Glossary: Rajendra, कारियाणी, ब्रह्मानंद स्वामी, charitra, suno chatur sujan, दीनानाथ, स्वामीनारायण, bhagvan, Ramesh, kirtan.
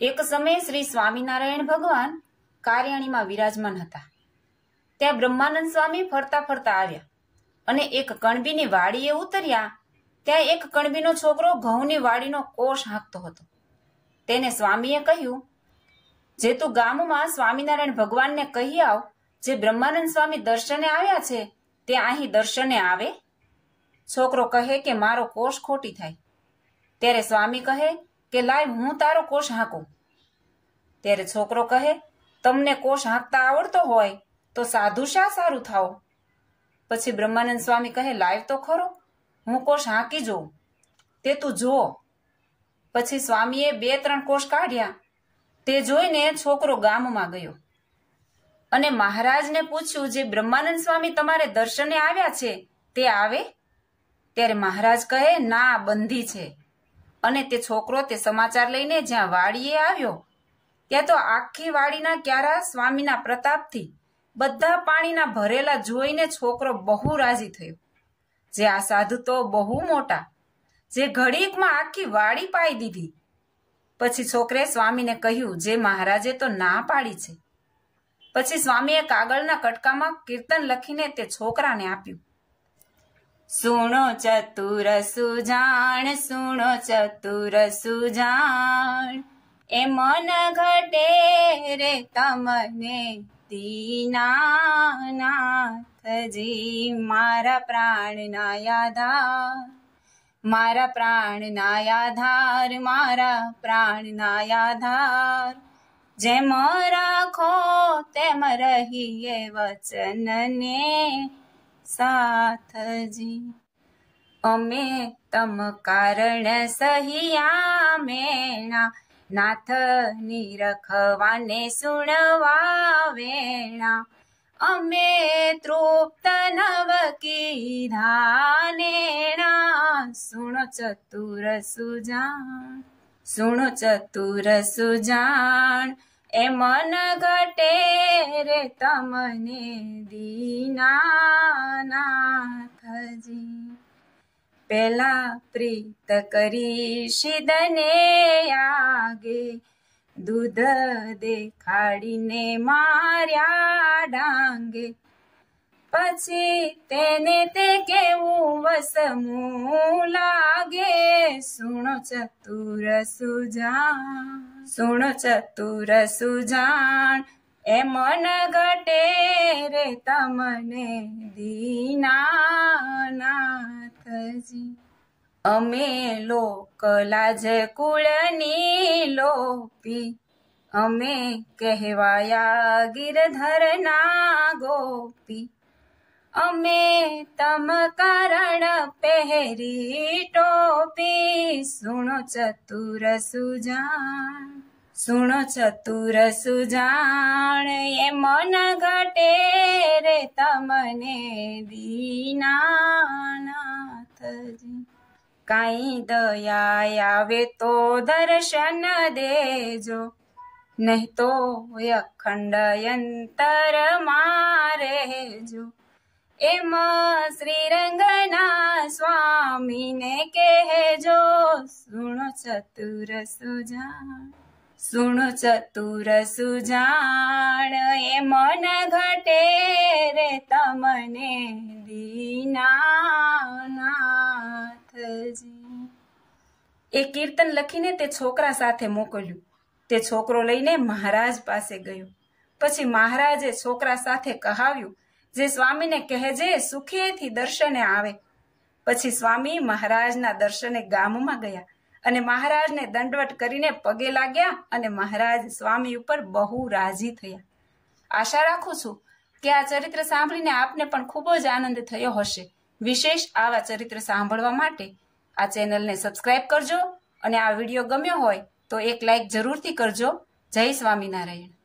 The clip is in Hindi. एक समय श्री स्वामीनारायण भगवान कारियाणी में विराजमान हता। त्यां ब्रह्मानंद स्वामी फरता फरता आव्या अने एक कणबीनी वाडीए उतर्या। त्यां एक कणबीनो छोकरो घऊनी वाडीनो कोष हांकतो हतो। तेने स्वामीए कह्युं, जे तू गाममां स्वामीनारायण भगवानने कही आव, जे ब्रह्मानंद स्वामी दर्शने आव्या छे ते आही दर्शने आवे। छोकरो कहे के मारो कोष खोटी थाय। त्यारे स्वामी कहे के लाय हूँ तारो कोष हांकू। त्यारे छोकरो कहे, तमने कोष हांकता आवड़तो होय तो साधु शा सारू थाओ। पछी ब्रह्मानंद स्वामी कहे, लाय तो खरो, हूँ कोष हांकी जो, ते तू जो। पछी स्वामीए बे त्रण कोष काढ्या। ते जोईने छोकरो गाममां गयो अने महाराजने पूछ्यु, जे ब्रह्मानंद स्वामी तमारे दर्शने आव्या छे ते आवे? त्यारे महाराज कहे, ना, बंधी छे। अने ते छोकरो ते समाचार लईने ज्यां वाडीए आव्यो त्यां तो आखी वाडीना क्यारा स्वामीना प्रतापथी बधा पाणीना भरेला जोईने छोकरो बहु राजी थयो। जे आ साधु तो बहु मोटा, जे घडीकमां आखी वाडी पाई दीधी। पछी छोकरे स्वामीने कह्युं, जे महाराजे तो ना पाडी छे। पछी स्वामीए कागळना कटकामां कीर्तन लखीने ते छोकराने आप्युं। सुनो चतुर सुजान, सुनो चतुर सुजान, ए मन घटे रे तमने दीनानाथ जी, मारा प्राणना आधार, मारा प्राणना आधार, मारा प्राणना आधार, जेम राखो तेम रहिए वचनने साथ जी। अमे तम कारण सहिया मेणा, नाथ निरखवाने सुनवा वेणा, अमे तृप्त नव कीधा नेणा। सुनो चतुर सुजान, सुनो चतुर सुजान, ए मन घटे रे तमने दीनानाथ जी। पेला प्रीत करी शिदने आगे, दूध देखाडीने मार्या डांगे, पछी तेने ते केवुं वसमुं लागे। सुनो चतुर सुजान, सुनो चतुर सुजान, ए मन घटे रे तमने दीनानाथ जी। अमे लोक लाज कुळनी लोपी, अमे कहेवाया गिरधर ना गोपी, अमे तम कारण पहरी टोपी। सुनो चतुर सुजान, सुनो चतुर सुजान, ये मन घटे रे तमने दीनानाथ जी। काई दया आवे तो दर्शन देजो, नहीं तो अखंड अंतर मारेजो, एम श्री रंगना स्वामी ने कहेजो। सुनो चतुर सुजान, सुनो चतुर सुजान, ए मन घटे रे तमने दीनानाथ जी। ए कीर्तन लखीने ते छोकरा साथे मोकल्युं। ते छोकरो लईने महाराज पासे गयो। पछी महाराजे छोकरा साथे कहाव्युं, जे स्वामी ने कहेजे सुखे थी दर्शने आवे। पछी स्वामी महाराज ना दर्शने गाममां गया अने महाराज ने दंडवत करीने पगे लाग्या अने महाराज स्वामी उपर बहु राजी थया। आशा राखुं छुं के आ चरित्र सांभळीने आपने पण खूब ज आनंद थयो हशे। विशेष आवा चरित्र सांभळवा माटे आ चेनल ने सब्सक्राइब करजो अने आ विडियो गम्यो होय तो एक लाइक जरूरथी करजो। जय स्वामीनारायण।